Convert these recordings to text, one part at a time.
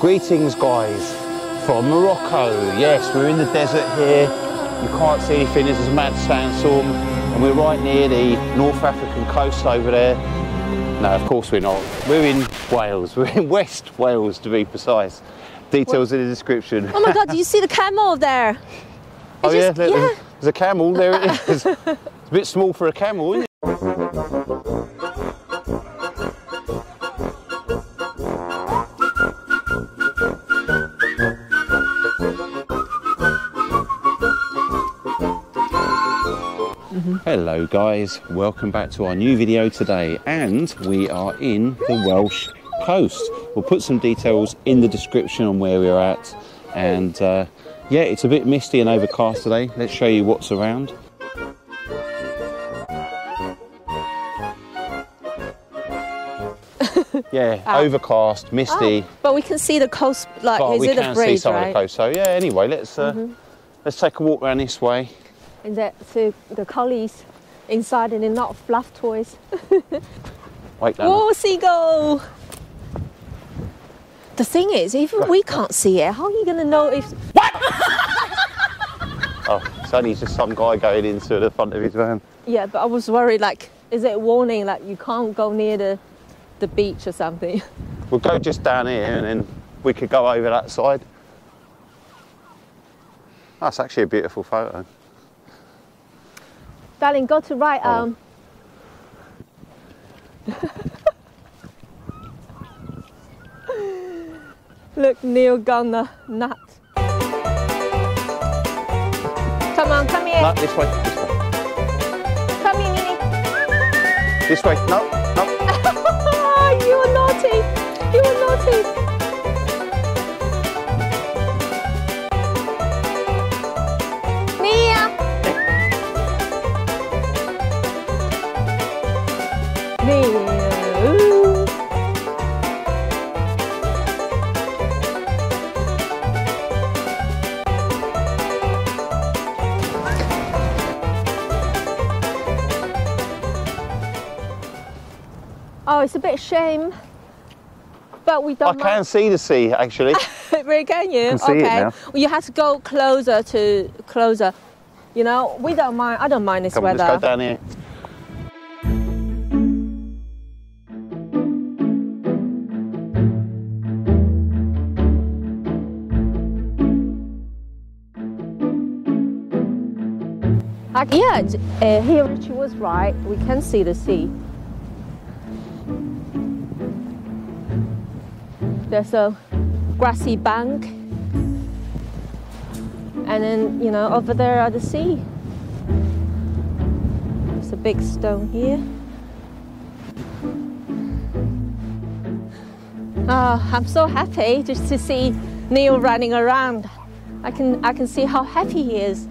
Greetings, guys, from Morocco. Yes, we're in the desert here. You can't see anything. This is a mad sandstorm, and we're right near the North African coast over there. No, of course we're not. We're in Wales. We're in West Wales, to be precise. Details in the description. Oh my God, do you see the camel there? Oh yeah, there's a camel. There it is. It's a bit small for a camel, isn't it? Hello guys, welcome back to our new video today, and we are in the Welsh coast. We'll put some details in the description on where we're at, and yeah, it's a bit misty and overcast today. Let's show you what's around. Yeah, overcast, misty. Oh, but we can see the coast, like, we can see some of the coast, so yeah, anyway, let's take a walk around this way. And so the collies inside and a lot of fluff toys. Wait, oh, seagull! The thing is, even we can't see it. How are you going to know if... What? Oh, it's only just some guy going into the front of his van. Yeah, but I was worried, like, is it a warning, like, you can't go near the beach or something? We'll go just down here and then we could go over that side. That's actually a beautiful photo. Darling, go to right arm. Oh. Look, Neil Gunner nut. Come on, come here. No, this way, this way. Come here, Nini. This way, no, no. You were naughty, you were naughty. Oh, it's a bit of shame, but we don't. I can see the sea, actually. Really, can you? I can see it now. Well, you have to go closer to closer. You know, we don't mind. I don't mind this weather. Let's go down here. Like, yeah, here Richie was right. We can see the sea. There's a grassy bank, and then, you know, over there are the sea. There's a big stone here. Oh, I'm so happy just to see Neil running around. I can see how happy he is.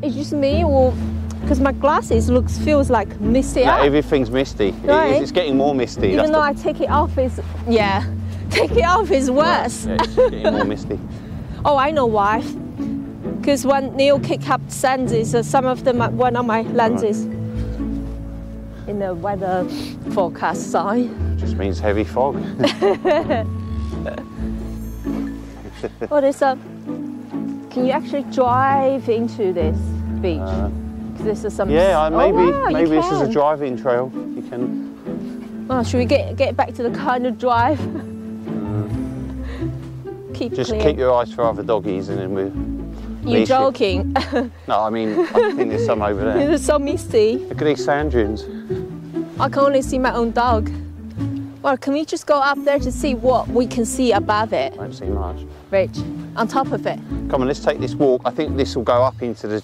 It's just me, or because my glasses feels like misty. Yeah, everything's misty. Right? It's getting more misty. Even though I take it off, it's Take it off is worse. Yeah, it's getting more misty. Oh, I know why. Because when Neil kicked up lenses, some of them went on my lenses in the weather forecast sign. Just means heavy fog. Oh, there's a... Can you actually drive into this beach? This is some... Yeah, maybe this is a driving trail. You can. Oh, should we get back to the kind of drive? Just keep your eyes for other doggies, and then we'll... You're joking. No, I mean, I think there's some over there. It's so misty. Look at these sand dunes. I can only see my own dog. Well, can we just go up there to see what we can see above it? I don't see much. Rich, on top of it. Come on, let's take this walk. I think this will go up into the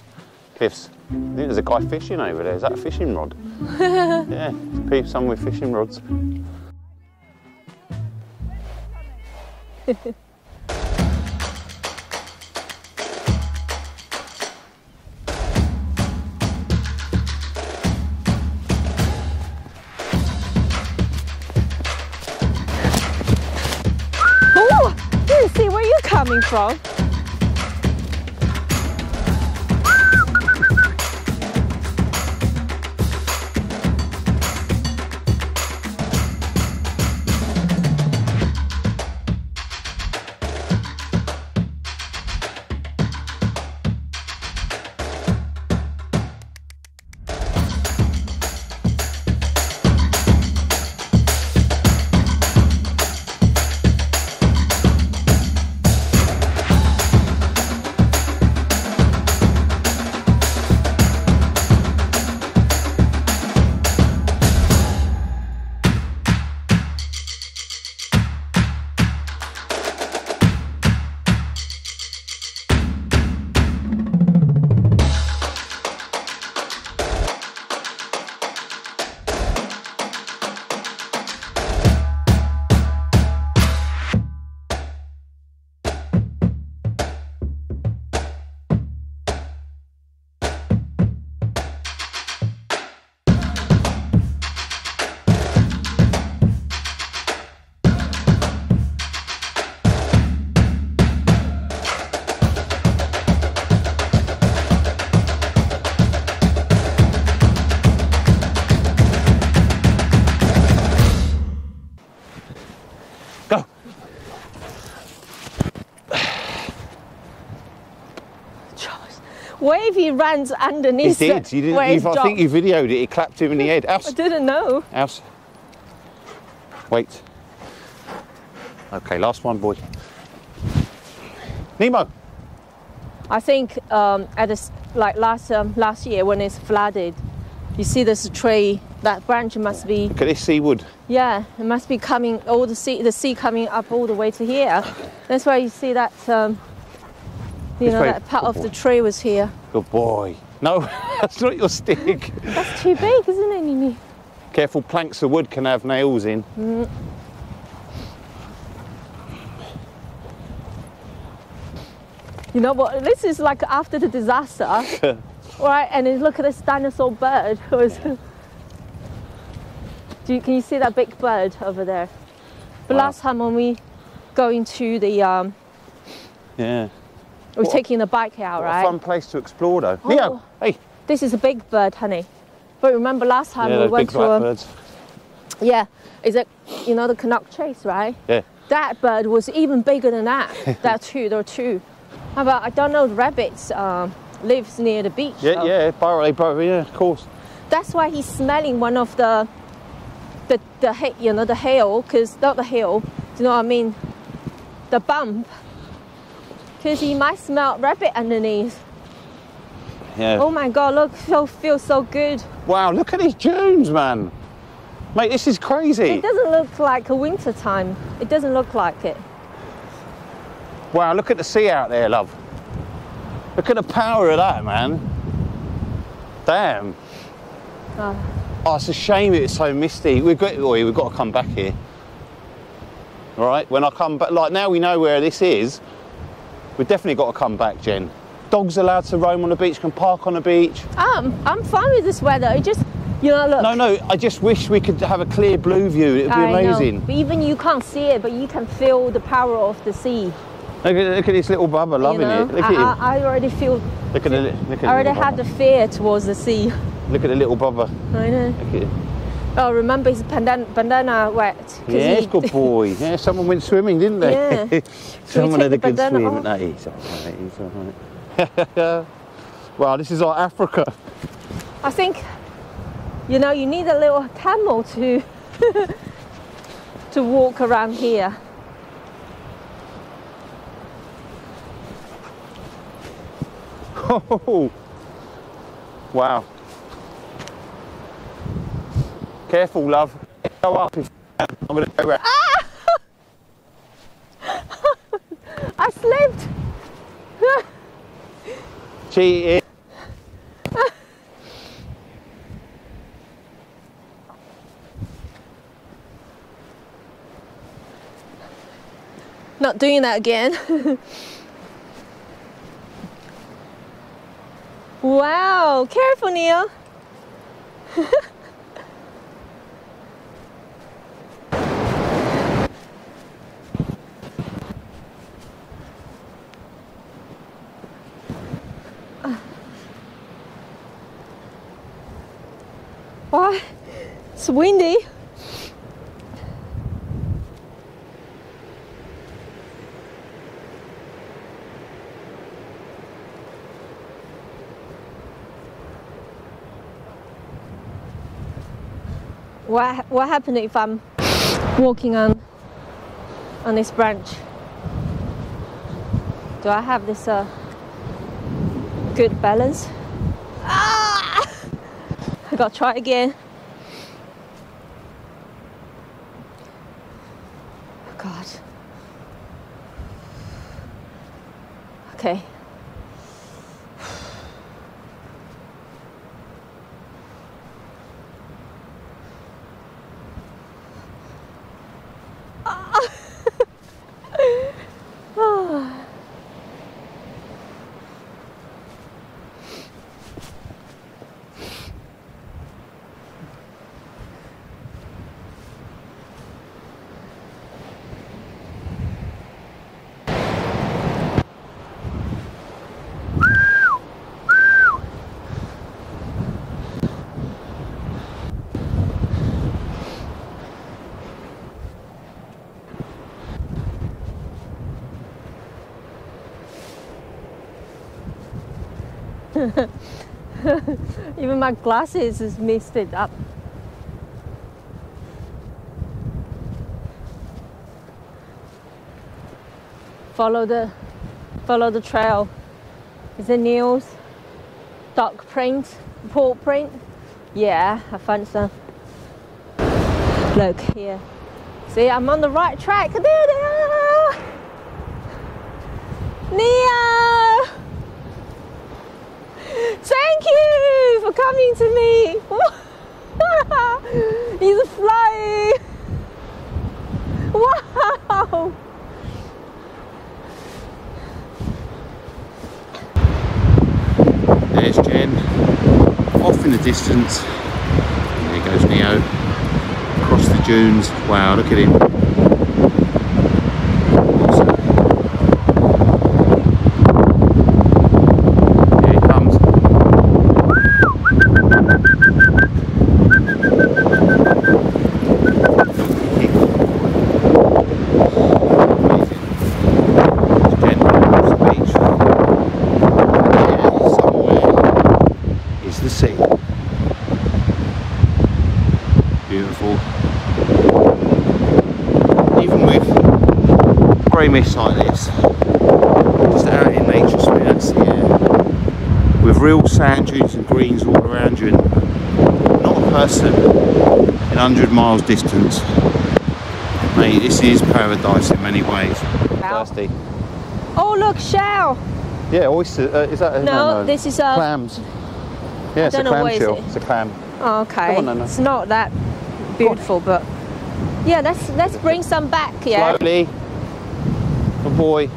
cliffs. I think there's a guy fishing over there. Is that a fishing rod? Yeah, people, some with fishing rods. Coming from. Wavy runs underneath. He did. I think you videoed it. It clapped him in the head. House. I didn't know. House. Wait. Okay, last one, boy. Nemo. I think last year when it's flooded, you see this tree. That branch must be. Look at this seaweed. Yeah, it must be coming. All the sea coming up all the way to here. That's why you see that. That part of the tree was here. Good boy. No, that's not your stick. That's too big, isn't it, Nini? Careful, planks of wood can have nails in. Mm. You know what? This is like after the disaster, right? And then look at this dinosaur bird. Can you see that big bird over there? But last time when we go into the we're taking the bike out, right? A fun place to explore, though. Oh, Neo, hey. This is a big bird, honey. But remember last time we went to birds. Yeah, is it? You know the Canuck Chase, right? Yeah. That bird was even bigger than that. there were two. How about rabbits lives near the beach. Yeah, yeah, of course. That's why he's smelling one of the hail, the bump. Because he might smell rabbit underneath. Yeah. Oh my God, look, feels so good. Wow, look at these dunes, man. Mate, this is crazy. It doesn't look like a winter time. It doesn't look like it. Wow, look at the sea out there, love. Look at the power of that, man. Damn. Oh, it's a shame it's so misty. We've got to come back here. All right, when I come back, like now we know where this is. We've definitely got to come back, Jen. Dogs allowed to roam on the beach, can park on the beach. I'm fine with this weather. It just, look. No, I just wish we could have a clear blue view. It would be amazing. But even you can't see it, but you can feel the power of the sea. Look at this little bubba loving it. Look at him. I already feel. Look at it. I already had the fear towards the sea. Look at the little bubba. I know. Look at it. Oh, remember his bandana wet. Yeah, good boy. Yeah, someone went swimming, didn't they? Yeah. Someone had a good swim. He's all right. Wow, this is our Africa. I think, you need a little camel to to walk around here. Oh, wow. Careful, love. Go up if I'm going to go around. I slipped. Cheated. Not doing that again. Wow. Careful, Neo. Wow, it's windy. What happened if I'm walking on this branch? Do I have this good balance? I gotta try again. Oh God. Okay. Even my glasses is messed it up. Follow the trail. Is it nails? Dog print? Paw print? Yeah, I found some. Look here. See, I'm on the right track. There they are. Neo! Thank you for coming to me. He's flying. Wow! There's Jen, off in the distance, and there goes Neo, across the dunes. Wow, look at him. Awesome. Here he comes. Grey mist like this, just out in nature, so that's the air, with real sand dunes and greens all around you, and not a person in 100 miles distance. Mate, this is paradise in many ways. Wow. Thirsty. Oh look, shell! Yeah, oyster, is that a no, this is a... Clams. Yeah, it's a clam shell, it's a clam. Oh, okay, on, Nana. It's not that beautiful, but yeah, let's bring some back, yeah. Slowly. Good boy.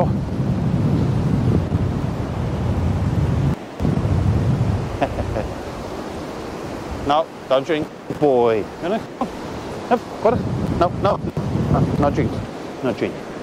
Oh. No, don't drink. Good boy. No, no, no, no, no, no drink. No drink.